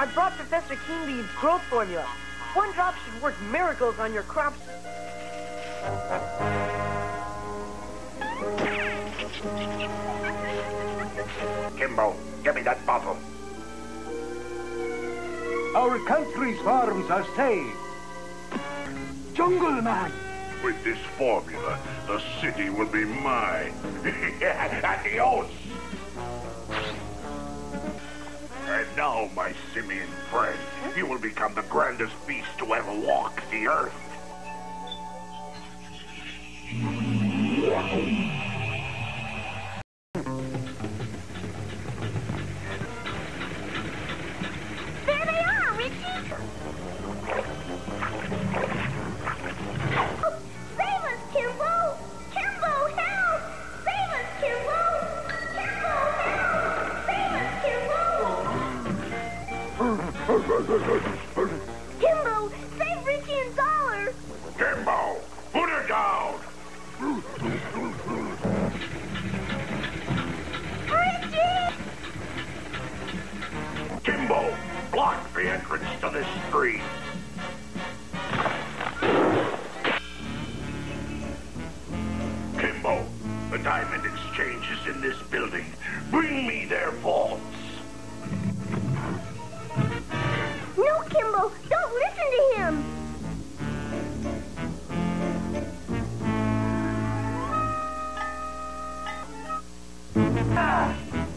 I brought Professor Keenbean's growth formula. One drop should work miracles on your crops. Kimbo, give me that bottle. Our country's farms are saved. Jungle Man! With this formula, the city will be mine. Adios! And now, my simian friend, you will become the grandest beast to ever walk the earth. There they are, Richie! Oh, save us, Kimbo! Kimbo, help! Save us, Kimbo! Kimbo, help! Save us, Kimbo! Kimbo, save Richie and Dollar! Kimbo, put her down! Kimbo, block the entrance to this street. Kimbo, the diamond exchange is in this building. Bring me their vaults. No, Kimbo, don't listen to him. Ah!